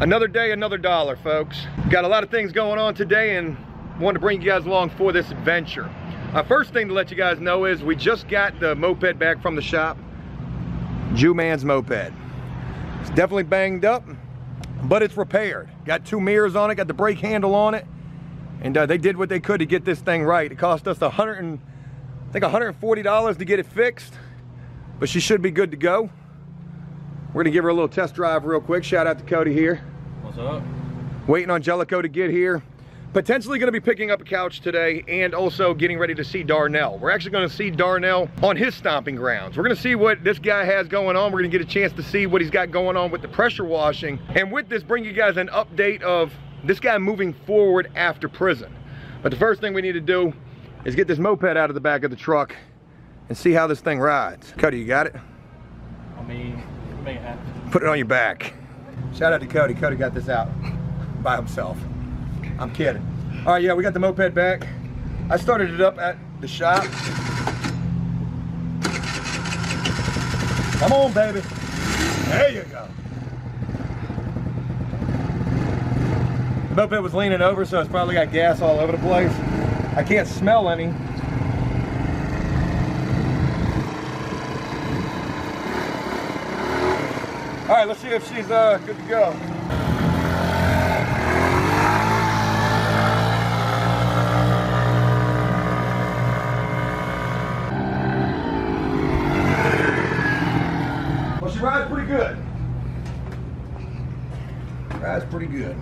Another day, another dollar, folks. Got a lot of things going on today and wanted to bring you guys along for this adventure. First thing to let you guys know is we just got the moped back from the shop. Jewman's moped. It's definitely banged up, but it's repaired. Got two mirrors on it, got the brake handle on it, and they did what they could to get this thing right. It cost us $140 to get it fixed, but she should be good to go. We're gonna give her a little test drive real quick. Shout out to Cody here. What's up? Waiting on Jellico to get here. Potentially gonna be picking up a couch today and also getting ready to see Darnell. We're actually gonna see Darnell on his stomping grounds. We're gonna see what this guy has going on. We're gonna get a chance to see what he's got going on with the pressure washing. And with this, bring you guys an update of this guy moving forward after prison. But the first thing we need to do is get this moped out of the back of the truck and see how this thing rides. Cody, you got it? I mean, make it happen. Put it on your back. Shout out to Cody. Cody got this out by himself. I'm kidding. All right, yeah, we got the moped back. I started it up at the shop. Come on, baby. There you go. The moped was leaning over, so it's probably got gas all over the place. I can't smell any. All right, let's see if she's good to go. Well, she rides pretty good. Rides pretty good.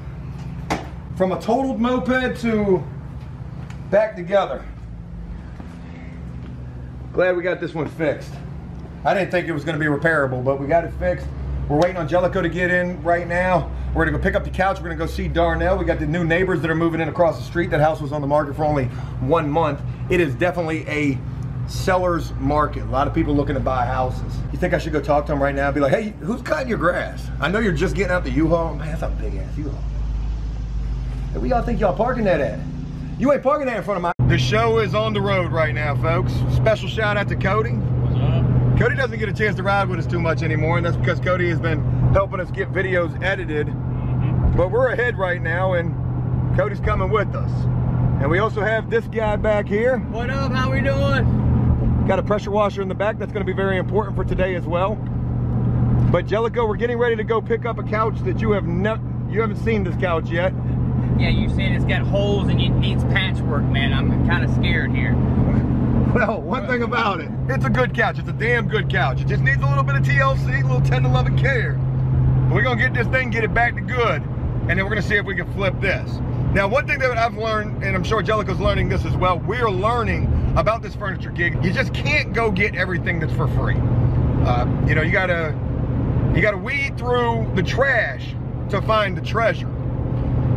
From a totaled moped to back together. Glad we got this one fixed. I didn't think it was going to be repairable, but we got it fixed. We're waiting on Jellico to get in right now. We're going to go pick up the couch. We're going to go see Darnell. We got the new neighbors that are moving in across the street. That house was on the market for only 1 month. It is definitely a seller's market. A lot of people looking to buy houses. You think I should go talk to them right now and be like, hey, who's cutting your grass? I know you're just getting out the U-Haul. Man, that's a big ass U-Haul. Hey, where y'all think y'all parking that at? You ain't parking that in front of my. The show is on the road right now, folks. Special shout out to Cody. What's up? Cody doesn't get a chance to ride with us too much anymore, and that's because Cody has been helping us get videos edited. But we're ahead right now, and Cody's coming with us. And we also have this guy back here. What up? How we doing? Got a pressure washer in the back. That's going to be very important for today as well. But Jellico, we're getting ready to go pick up a couch that you haven't seen this couch yet. Yeah, you said it's got holes and it needs patchwork, man. I'm kind of scared here. Well, one thing about it, it's a good couch. It's a damn good couch. It just needs a little bit of TLC, a little 10 to 11 care. But we're going to get this thing, get it back to good, and then we're going to see if we can flip this. Now, one thing that I've learned, and I'm sure Jellico's learning this as well, we're learning about this furniture gig. You just can't go get everything that's for free. You know, you got to weed through the trash to find the treasure.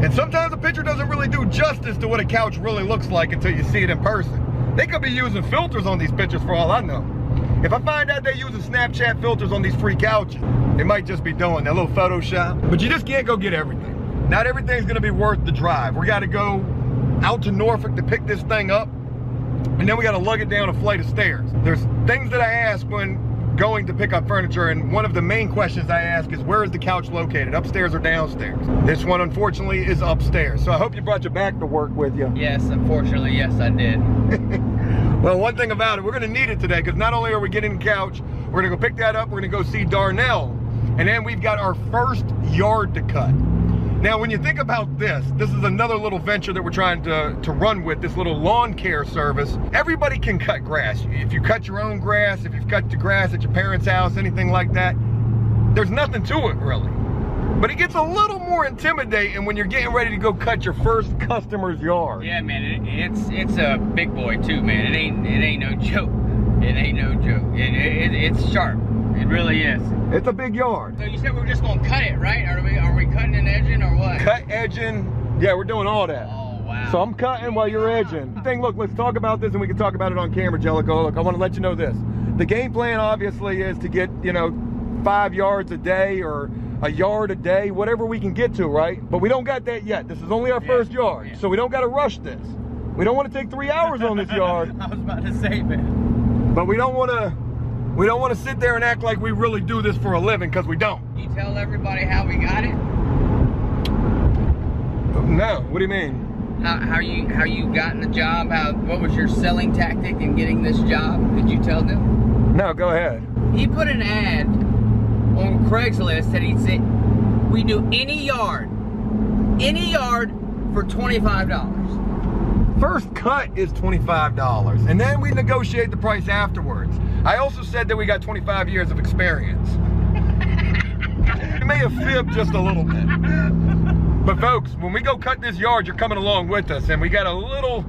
And sometimes a picture doesn't really do justice to what a couch really looks like until you see it in person. They could be using filters on these pictures for all I know. If I find out they're using Snapchat filters on these free couches, they might just be doing that little Photoshop. But you just can't go get everything. Not everything's gonna be worth the drive. We gotta go out to Norfolk to pick this thing up, and then we gotta lug it down a flight of stairs. There's things that I ask when going to pick up furniture, and one of the main questions I ask is, where is the couch located, upstairs or downstairs? This one, unfortunately, is upstairs. So I hope you brought your back to work with you. Yes, unfortunately, yes, I did. Well, one thing about it, we're gonna need it today, because not only are we getting the couch, we're gonna go pick that up, we're gonna go see Darnell, and then we've got our first yard to cut. Now, when you think about this, this is another little venture that we're trying to run with, this little lawn care service. Everybody can cut grass. If you cut your own grass, if you've cut the grass at your parents' house, anything like that, there's nothing to it, really. But it gets a little more intimidating when you're getting ready to go cut your first customer's yard. Yeah, man, it's a big boy too, man. It ain't no joke. It ain't no joke. It's sharp. It really is. It's a big yard. So you said we're just gonna cut it, right? Are we cutting and edging or what? Cut, edging, yeah, we're doing all that. Oh wow. So I'm cutting while you're edging. Thing, look, let's talk about this and we can talk about it on camera, Jellico. Look, I want to let you know this. The game plan obviously is to get, you know, 5 yards a day or a yard a day, whatever we can get to, right? But we don't got that yet. This is only our first yard, so we don't got to rush this. We don't want to take 3 hours on this yard. I was about to say, man. But we don't want to. We don't want to sit there and act like we really do this for a living, because we don't. You tell everybody how we got it? How? What do you mean? How you gotten the job? What was your selling tactic in getting this job? Did you tell them? No, go ahead. He put an ad on Craigslist that he said, we do any yard for $25. First cut is $25, and then we negotiate the price afterwards. I also said that we got 25 years of experience. It may have fibbed just a little bit. But folks, when we go cut this yard, you're coming along with us, and we got a little,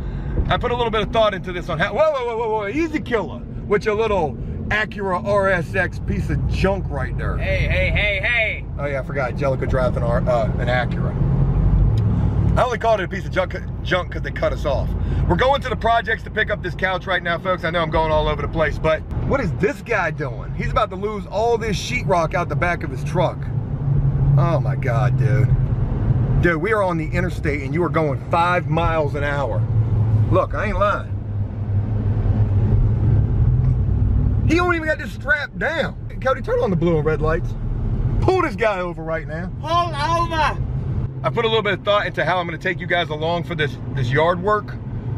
I put a little bit of thought into this on how, whoa, easy killer, with your little Acura RSX piece of junk right there. Hey. Oh yeah, I forgot, Jellico drives an Acura. I only called it a piece of junk because they cut us off. We're going to the projects to pick up this couch right now, folks. I know I'm going all over the place, but what is this guy doing? He's about to lose all this sheetrock out the back of his truck. Oh my God, dude. Dude, we are on the interstate and you are going 5 miles an hour. Look, I ain't lying. He don't even got this strapped down. Cody, turn on the blue and red lights. Pull this guy over right now. Pull over. I put a little bit of thought into how I'm going to take you guys along for this yard work,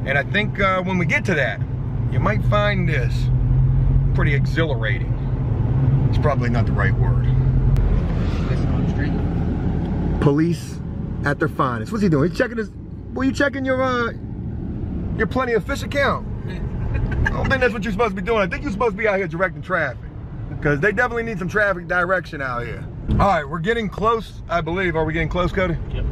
and I think when we get to that, you might find this pretty exhilarating. It's probably not the right word. Police at their finest. What's he doing? He's checking his. Were you checking your Plenty of Fish account? I don't think that's what you're supposed to be doing. I think you're supposed to be out here directing traffic, because they definitely need some traffic direction out here. All right, we're getting close, I believe. Are we getting close, Cody? Yep.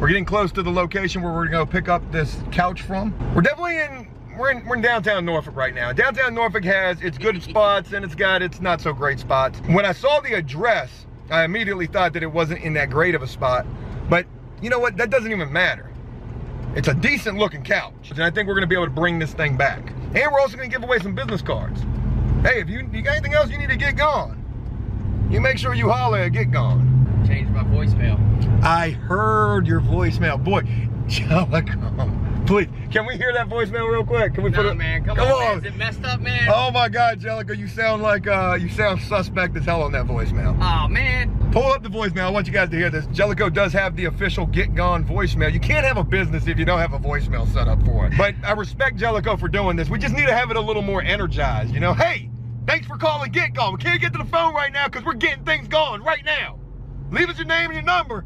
We're getting close to the location where we're gonna pick up this couch from. We're definitely we're in downtown Norfolk right now. Downtown Norfolk has its good spots and it's got its not so great spots. When I saw the address, I immediately thought that it wasn't in that great of a spot, but you know what? That doesn't even matter. It's a decent looking couch, and I think we're gonna be able to bring this thing back. And we're also gonna give away some business cards. Hey, if you got anything else you need to get gone, you make sure you holler at Get Gone. Changed my voicemail. I heard your voicemail. Boy, Jellico, please, can we hear that voicemail real quick? Can we put it? No, man, come on. Man. Is it messed up, man? Oh my God, Jellico, you sound like, you sound suspect as hell on that voicemail. Oh man. Pull up the voicemail, I want you guys to hear this. Jellico does have the official Get Gone voicemail. You can't have a business if you don't have a voicemail set up for it. But I respect Jellico for doing this. We just need to have it a little more energized, you know? Hey! Thanks for calling Get Gone. We can't get to the phone right now because we're getting things going right now. Leave us your name and your number,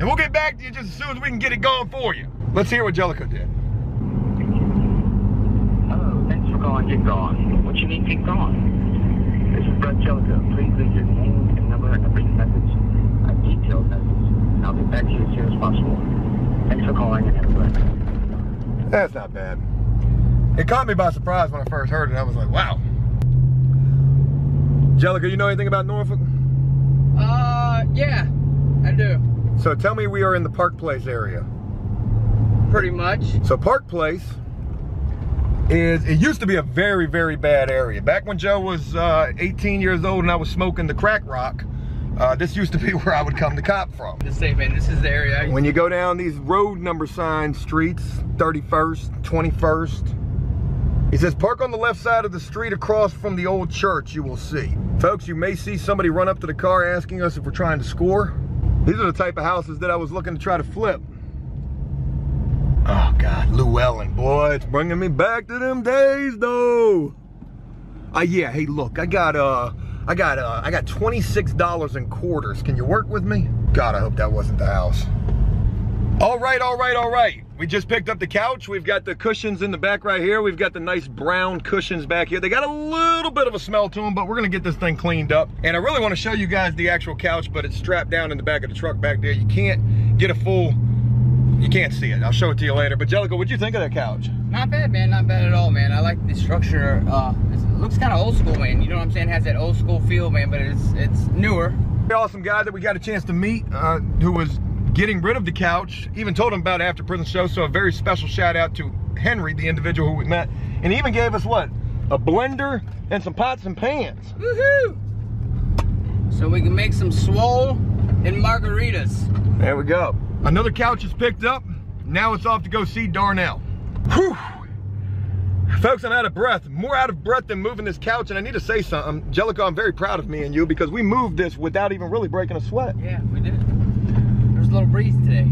and we'll get back to you just as soon as we can get it going for you. Let's hear what Jellico did. Hello, thanks for calling Get Gone. What you need, Get Gone. This is Brett Jellico. Please leave your name and number and a brief message, a detailed message, and I'll get back to you as soon as possible. Thanks for calling and have a blessing. That's not bad. It caught me by surprise when I first heard it. I was like, wow. Jellico, you know anything about Norfolk? Yeah, I do. So tell me we are in the Park Place area. Pretty much. So Park Place is, it used to be a very, very bad area. Back when Joe was 18 years old and I was smoking the crack rock, this used to be where I would come to cop from. Just say, man, this is the area. When you go down these road number sign streets, 31st, 21st, he says, park on the left side of the street across from the old church, you will see. Folks, you may see somebody run up to the car asking us if we're trying to score. These are the type of houses that I was looking to try to flip. Oh God, Llewellyn, boy, it's bringing me back to them days though. Yeah, hey look, I got $26 in quarters. Can you work with me? God, I hope that wasn't the house. All right. We just picked up the couch. We've got the cushions in the back right here. We've got the nice brown cushions back here. They got a little bit of a smell to them, but we're gonna get this thing cleaned up. And I really wanna show you guys the actual couch, but it's strapped down in the back of the truck back there. You can't get a full, you can't see it. I'll show it to you later. But Jellico, what'd you think of that couch? Not bad, man, not bad at all, man. I like the structure. It looks kinda old school, man. You know what I'm saying? It has that old school feel, man, but it's newer. Awesome guy that we got a chance to meet, who was getting rid of the couch, even told him about After Prison Show, so a very special shout out to Henry, the individual who we met, and he even gave us what? A blender and some pots and pans. Woohoo! So we can make some swole and margaritas. There we go. Another couch is picked up. Now it's off to go see Darnell. Whew! Folks, I'm out of breath. More out of breath than moving this couch, and I need to say something. Jellico, I'm very proud of me and you because we moved this without even really breaking a sweat. Yeah, we did. Little breeze today.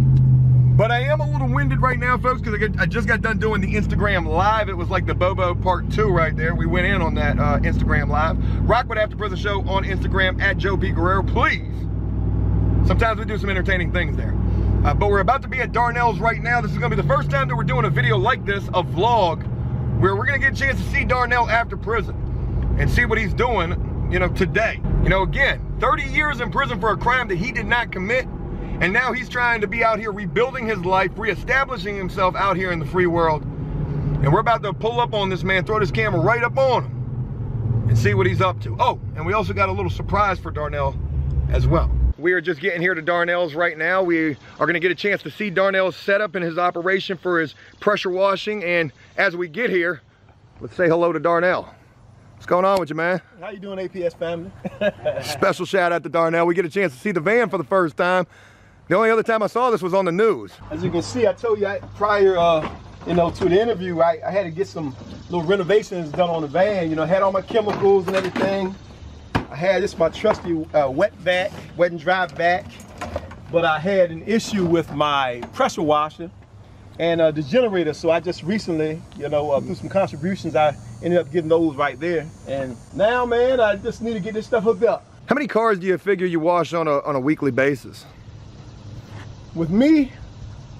But I am a little winded right now, folks, because I just got done doing the Instagram Live. It was like the Bobo Part 2 right there. We went in on that Instagram Live. Rockwood After Prison Show on Instagram, at Joe P Guerrero, please. Sometimes we do some entertaining things there. But we're about to be at Darnell's right now. This is going to be the first time that we're doing a video like this, a vlog, where we're going to get a chance to see Darnell after prison and see what he's doing, you know, today. You know, again, 30 years in prison for a crime that he did not commit. And now he's trying to be out here rebuilding his life, reestablishing himself out here in the free world. And we're about to pull up on this man, throw this camera right up on him and see what he's up to. Oh, and we also got a little surprise for Darnell as well. We are just getting here to Darnell's right now. We are gonna get a chance to see Darnell's setup and his operation for his pressure washing. And as we get here, let's say hello to Darnell. What's going on with you, man? How you doing, APS family? Special shout out to Darnell. We get a chance to see the van for the first time. The only other time I saw this was on the news. As you can see, I told you prior, you know, to the interview, I had to get some little renovations done on the van. You know, I had all my chemicals and everything. I had this my trusty wet and dry vac, but I had an issue with my pressure washer and the generator. So I just recently, you know, through some contributions, I ended up getting those right there. And now, man, I just need to get this stuff hooked up. How many cars do you figure you wash on a weekly basis? With me,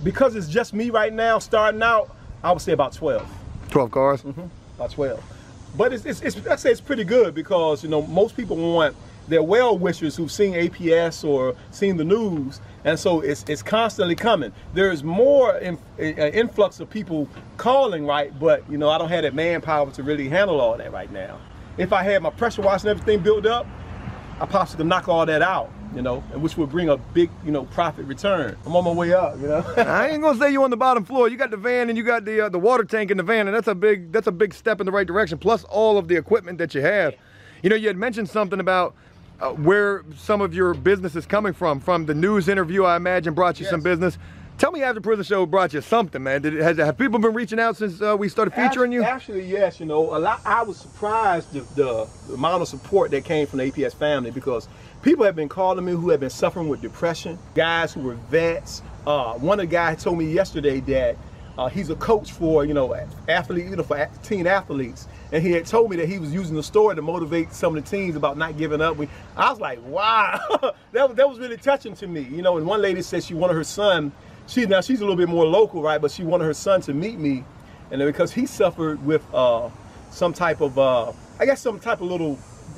because it's just me right now, starting out, I would say about 12. 12 cars? Mm-hmm. About 12. But I'd say it's pretty good because, you know, most people want their well-wishers who've seen APS or seen the news, and so it's constantly coming. There's more influx of people calling, right? But, you know, I don't have that manpower to really handle all that right now. If I had my pressure wash and everything built up, I possibly could knock all that out. You know, and which would bring a big, you know, profit return. I'm on my way up, you know. I ain't gonna say you on the bottom floor. You got the van and you got the water tank in the van, and that's a big step in the right direction. Plus all of the equipment that you have. You know, you had mentioned something about where some of your business is coming from. From the news interview, I imagine brought you some business. Tell me, after prison show brought you something, man. Have people been reaching out since we started featuring you? Actually, yes. You know, a lot. I was surprised the amount of support that came from the APS family, because people have been calling me who have been suffering with depression. Guys who were vets. One of the guys told me yesterday that he's a coach for, you know, athlete, you know, for teen athletes, and he had told me that he was using the story to motivate some of the teens about not giving up. I was like, wow, that was really touching to me, you know. And one lady said she wanted her son. Now she's a little bit more local, right? But she wanted her son to meet me, and then because he suffered with some type of, I guess some type of little,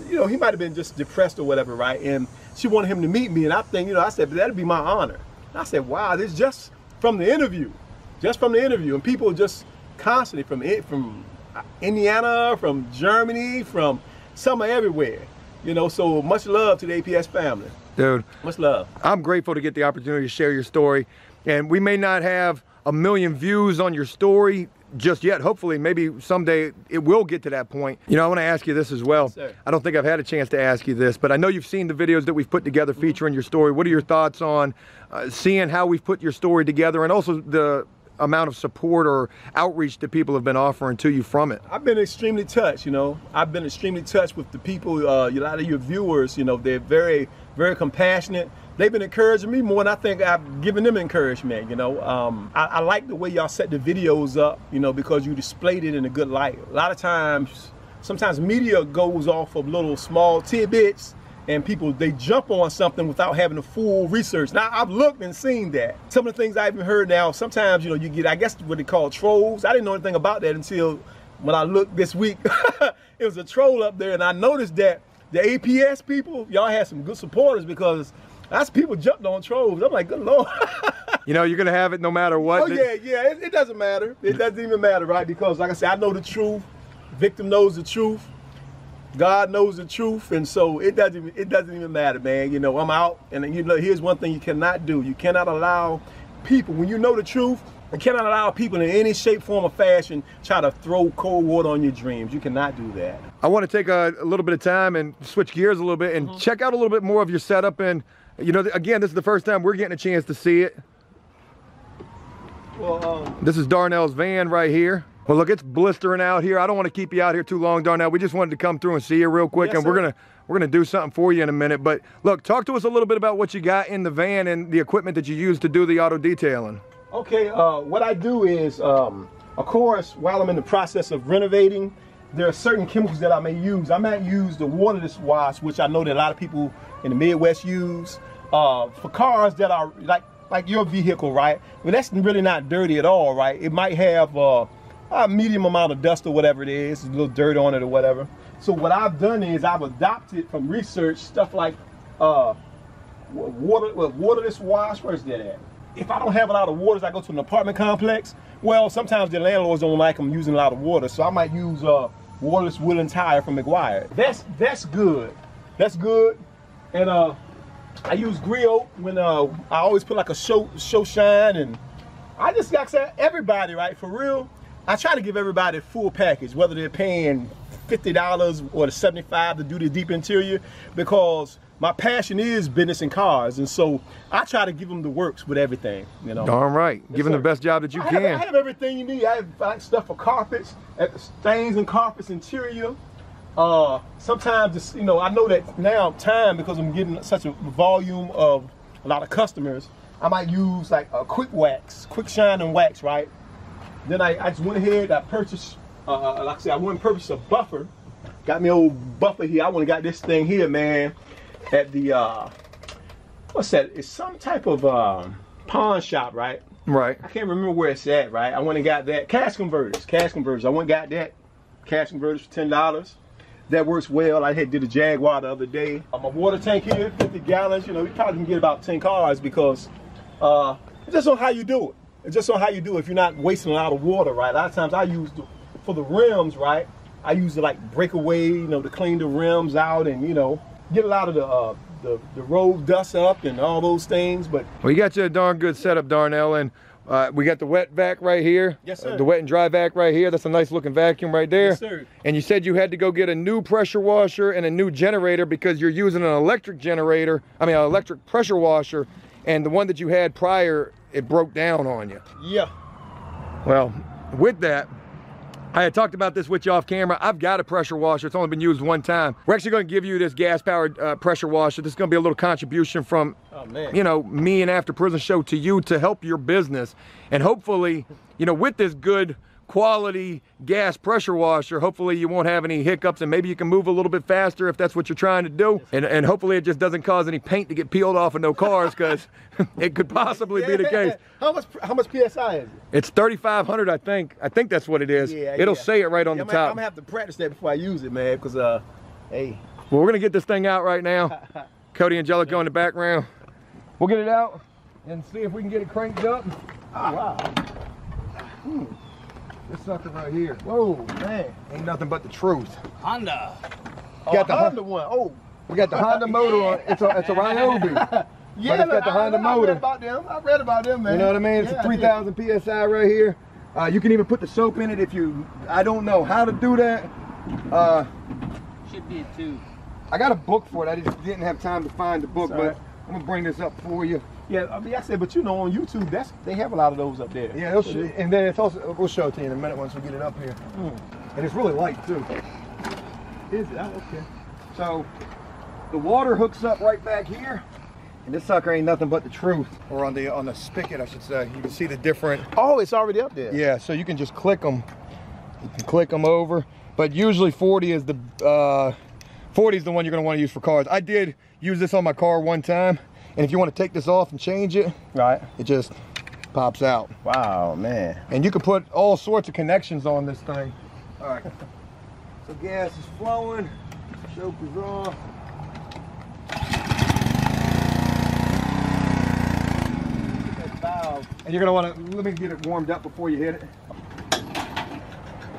you know, he might have been just depressed or whatever, right? And she wanted him to meet me, and I think, you know, I said, but that'd be my honor. And I said, wow, this just from the interview, and people just constantly from Indiana, from Germany, from somewhere, everywhere, you know. So much love to the APS family, dude. Much love. I'm grateful to get the opportunity to share your story. And we may not have a million views on your story just yet. Hopefully, maybe someday it will get to that point. You know, I want to ask you this as well. Yes, I don't think I've had a chance to ask you this, but I know you've seen the videos that we've put together featuring your story. What are your thoughts on seeing how we've put your story together, and also the amount of support or outreach that people have been offering to you from it? I've been extremely touched, you know. I've been extremely touched with the people, a lot of your viewers, you know, they're very, very compassionate. They've been encouraging me more than I think I've given them encouragement, you know. I like the way y'all set the videos up, you know, because you displayed it in a good light. A lot of times, sometimes media goes off of little small tidbits, and people, they jump on something without having the full research. Now, I've looked and seen that. Some of the things I even heard now, sometimes, you know, you get, I guess, what they call trolls. I didn't know anything about that until when I looked this week. It was a troll up there, and I noticed that the APS people, y'all had some good supporters, because that's people jumped on trolls. I'm like, good Lord. You know, you're going to have it no matter what. Oh, yeah, yeah. It doesn't matter. It doesn't even matter, right? Because, like I said, I know the truth. Victim knows the truth. God knows the truth. And so it doesn't even matter, man. You know, I'm out. And, you know, here's one thing you cannot do. You cannot allow people, when you know the truth, you cannot allow people in any shape, form, or fashion try to throw cold water on your dreams. You cannot do that. I want to take a little bit of time and switch gears a little bit and check out a little bit more of your setup. And, you know, again, this is the first time we're getting a chance to see it. Well, this is Darnell's van right here. Well, look, it's blistering out here. I don't want to keep you out here too long, Darnell. We just wanted to come through and see you real quick, yes, and we're gonna do something for you in a minute. But look, talk to us a little bit about what you got in the van and the equipment that you use to do the auto detailing. Okay, what I do is, of course, while I'm in the process of renovating, there are certain chemicals that I may use. I might use the waterless wash, which I know that a lot of people in the Midwest use. For cars that are like your vehicle, right? Well, that's really not dirty at all, right? It might have a medium amount of dust or whatever it is, a little dirt on it or whatever. So what I've done is I've adopted from research stuff like waterless wash. Where's that at? If I don't have a lot of waters, I go to an apartment complex. Well, sometimes the landlords don't like them using a lot of water, so I might use waterless wheel and tire from Meguiar's. That's good. That's good. And I use Griot when I always put like a show shine, and I just got to everybody, right, for real, I try to give everybody a full package, whether they're paying $50 or the $75 to do the deep interior, because my passion is business and cars, and so I try to give them the works with everything, you know. Darn right, give them the best job that you can. I have everything you need. I have like, stuff for carpets, stains and carpets, interior. Sometimes it's, you know, I know that now time, because I'm getting such a volume of a lot of customers, I might use like a quick wax, quick shine and wax, right? Then I just went ahead, I purchased, like I said, I went and purchased a buffer. Got me an old buffer here. I went and got this thing here, man, at the, what's that? It's some type of pawn shop, right? Right. I can't remember where it's at, right? I went and got that. Cash Converters. I went and got that. Cash Converters for $10. That works well. I had did a Jaguar the other day. My water tank here, 50 gallons. You know, you probably can get about 10 cars because it's just on how you do it. It's just on how you do it. If you're not wasting a lot of water, right? A lot of times I use the, for the rims, right? I use the like breakaway, you know, to clean the rims out and, you know, get a lot of the road dust up and all those things. But well, you got you a darn good setup, Darnell, and we got the wet vac right here. Yes, sir. The wet and dry vac right here. That's a nice looking vacuum right there. Yes, sir. And you said you had to go get a new pressure washer and a new generator because you're using an electric generator, I mean an electric pressure washer, and the one that you had prior, it broke down on you. Yeah. Well, with that, I had talked about this with you off camera. I've got a pressure washer. It's only been used one time. We're actually going to give you this gas-powered pressure washer. This is going to be a little contribution from, you know, me and After Prison Show to you to help your business. And hopefully, you know, with this good quality gas pressure washer, hopefully you won't have any hiccups and maybe you can move a little bit faster if that's what you're trying to do. And hopefully it just doesn't cause any paint to get peeled off of no cars because it could possibly be the case. How much PSI is it? It's 3,500, I think. I think that's what it is. Yeah, it'll say it right on the top. I'm gonna have to practice that before I use it, man, because hey. Well, we're gonna get this thing out right now. Cody and Jellico in the background. We'll get it out and see if we can get it cranked up. Wow. Hmm. This sucker right here. Whoa, man. Ain't nothing but the truth. Honda. Got the Honda one. Oh. We got the Honda motor on it. It's a Ryobi. Yeah, but it's got the Honda motor. I read about them, man. You know what I mean? It's a 3,000 PSI right here. You can even put the soap in it if you, I don't know how to do that. Should be a two. I got a book for it. I just didn't have time to find the book, but I'm going to bring this up for you. Yeah, I mean, I said, but you know, on YouTube, that's they have a lot of those up there. Yeah, and then it's also, we'll show it to you in a minute once we get it up here. And it's really light too. Is it? Oh, okay. So the water hooks up right back here, and this sucker ain't nothing but the truth. Or on the spigot, I should say. You can see the different. Oh, it's already up there. Yeah, so you can just click them. You can click them over, but usually 40 is the 40 is the one you're gonna want to use for cars. I did use this on my car one time. And if you want to take this off and change it, right, it just pops out. Wow, man. And you can put all sorts of connections on this thing. All right. So gas is flowing. Choke is off. That valve. And you're going to want to, let me get it warmed up before you hit it.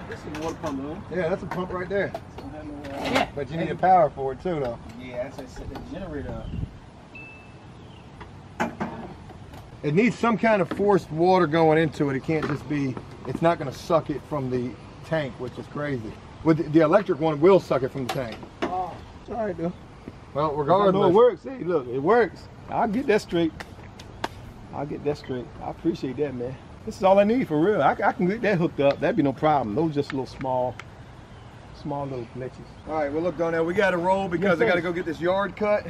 This is a water pump, though. Yeah, that's a pump right there. Yeah. But you need the power for it, too, though. Yeah, that's a generator up. It needs some kind of forced water going into it. It can't just be, it's not going to suck it from the tank, which is crazy. With the electric one, will suck it from the tank. Oh, all right, though. Well, regardless. No, it works. Hey, look, it works. I'll get that straight. I'll get that straight. I appreciate that, man. This is all I need for real. I can get that hooked up. That'd be no problem. Those just little small little glitches. All right, well, look, Darnell, we got to roll because I got to go get this yard cut.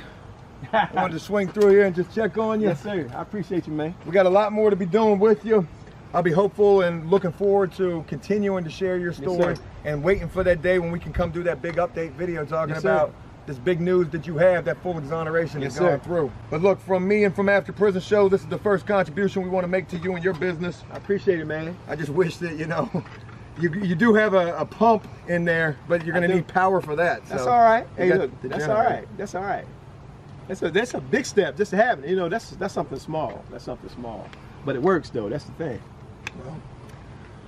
I wanted to swing through here and just check on you. Yes, sir. I appreciate you, man. We got a lot more to be doing with you. I'll be hopeful and looking forward to continuing to share your story, yes, and waiting for that day when we can come do that big update video talking, yes, about this big news that you have, that full exoneration, yes, is going through. But look, from me and from After Prison Show, this is the first contribution we want to make to you and your business. I appreciate it, man. I just wish that, you know, you do have a pump in there, but you're going to need power for that. That's all right. Hey, look, that's all right. That's all right. That's a big step just to have it. You know, that's something small. That's something small. But it works, though. That's the thing. Well,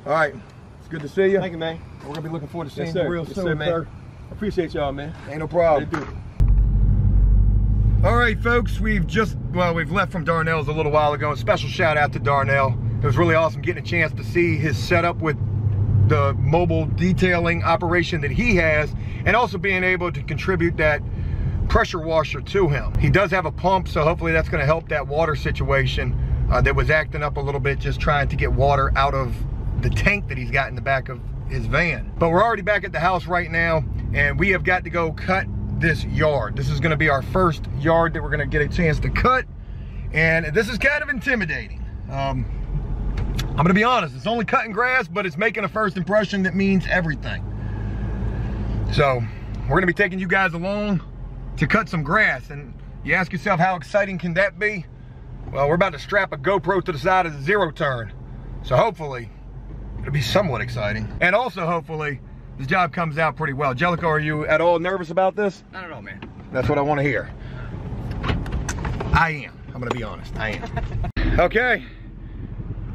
all right. It's good to see you. Thank you, man. We're going to be looking forward to seeing you real soon, man. Sir. Appreciate y'all, man. Ain't no problem. All right, folks. We've left from Darnell's a little while ago. A special shout out to Darnell. It was really awesome getting a chance to see his setup with the mobile detailing operation that he has, and also being able to contribute that pressure washer to him. He does have a pump, so hopefully that's going to help that water situation. That was acting up a little bit, just trying to get water out of the tank that he's got in the back of his van. But we're already back at the house right now, and we have got to go cut this yard. This is going to be our first yard that we're going to get a chance to cut, and this is kind of intimidating. I'm going to be honest, it's only cutting grass, but it's making a first impression that means everything. So we're going to be taking you guys along to cut some grass, and you ask yourself, how exciting can that be? Well, we're about to strap a GoPro to the side of the zero turn. So hopefully, it'll be somewhat exciting. And also hopefully, this job comes out pretty well. Jellico, are you at all nervous about this? Not at all, man. That's what I want to hear. I am. I'm gonna be honest, I am. Okay,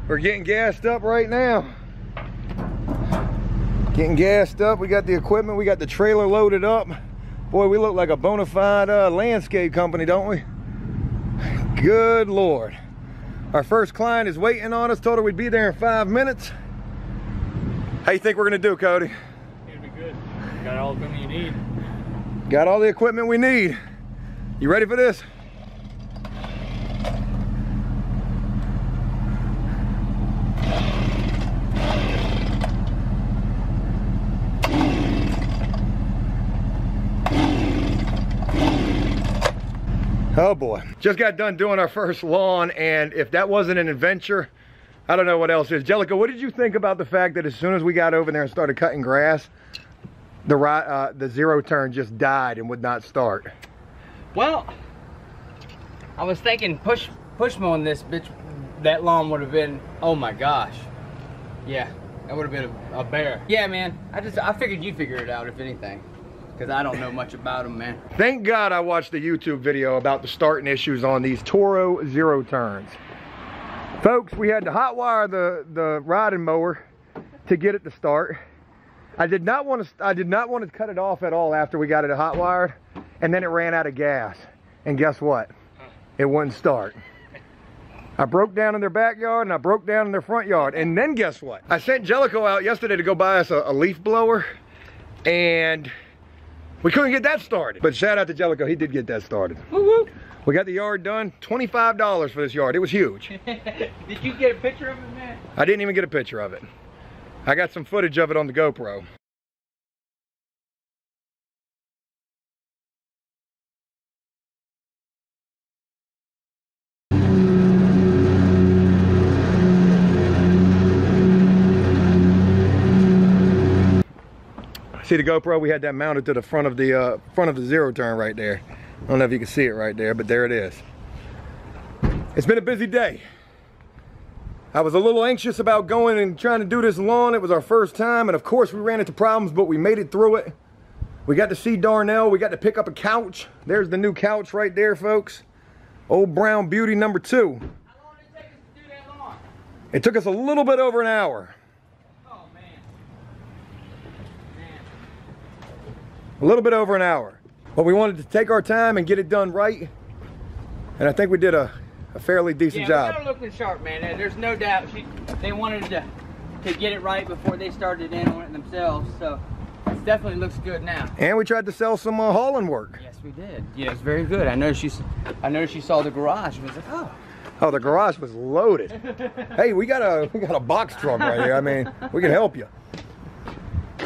we're getting gassed up right now. Getting gassed up, we got the equipment, we got the trailer loaded up. Boy, we look like a bona fide landscape company, don't we? Good Lord. Our first client is waiting on us. Told her we'd be there in 5 minutes. How you think we're gonna do, Cody? It'll be good. You got all the equipment you need. Got all the equipment we need. You ready for this? Oh boy, just got done doing our first lawn, and if that wasn't an adventure, I don't know what else is. Jellico, what did you think about the fact that as soon as we got over there and started cutting grass, the zero turn just died and would not start? Well, I was thinking push mowing this bitch, that lawn would have been, oh my gosh. Yeah, that would have been a bear. Yeah, man, I figured you'd figure it out if anything. Because I don't know much about them, man. Thank God I watched the YouTube video about the starting issues on these Toro zero turns. Folks, we had to hot wire the riding mower to get it to start. I did not want to cut it off at all after we got it hot wired, and then it ran out of gas. And guess what? It wouldn't start. I broke down in their backyard and I broke down in their front yard. And then guess what? I sent Jellico out yesterday to go buy us a leaf blower, and we couldn't get that started. But shout out to Jellico, he did get that started. Woo-woo. We got the yard done, $25 for this yard. It was huge. Did you get a picture of it, man? I didn't even get a picture of it. I got some footage of it on the GoPro. See the GoPro? We had that mounted to the front of the zero turn right there. I don't know if you can see it right there, but there it is. It's been a busy day. I was a little anxious about going and trying to do this lawn. It was our first time, and of course we ran into problems, but we made it through it. We got to see Darnell. We got to pick up a couch. There's the new couch right there, folks. Old brown beauty #2. How long did it take us to do that lawn? It took us a little bit over an hour. A little bit over an hour. But we wanted to take our time and get it done right. And I think we did a fairly decent job. They're looking sharp, man. There's no doubt. They wanted to get it right before they started in on it themselves. So it definitely looks good now. And we tried to sell some hauling work. Yes, we did. Yeah, it's very good. I noticed you saw the garage and was like, oh. Oh, the garage was loaded. Hey, we got a box truck right here. I mean, we can help you.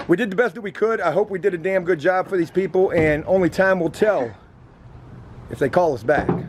We did the best that we could. I hope we did a damn good job for these people, and only time will tell if they call us back.